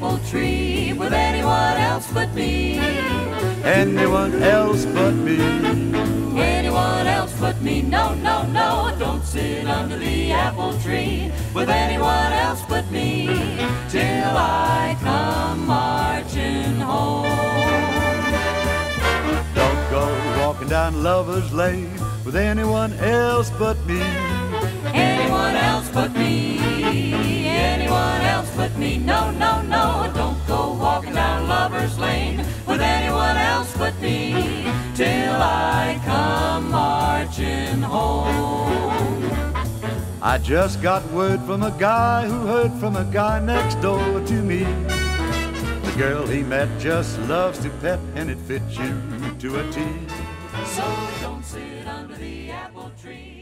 apple tree with anyone else but me. Anyone else but me. Anyone else but me. No, no, no, don't sit under the apple tree with anyone else but me. Till I come marching home. Don't go walking down Lover's Lane with anyone else but me. Anyone else but me. Anyone else but me. No, no, no, don't go walking down Lover's Lane with anyone else but me. Till I come marching home. I just got word from a guy who heard from a guy next door to me. The girl he met just loves to pet, and it fits you to a T. So don't sit under the apple tree.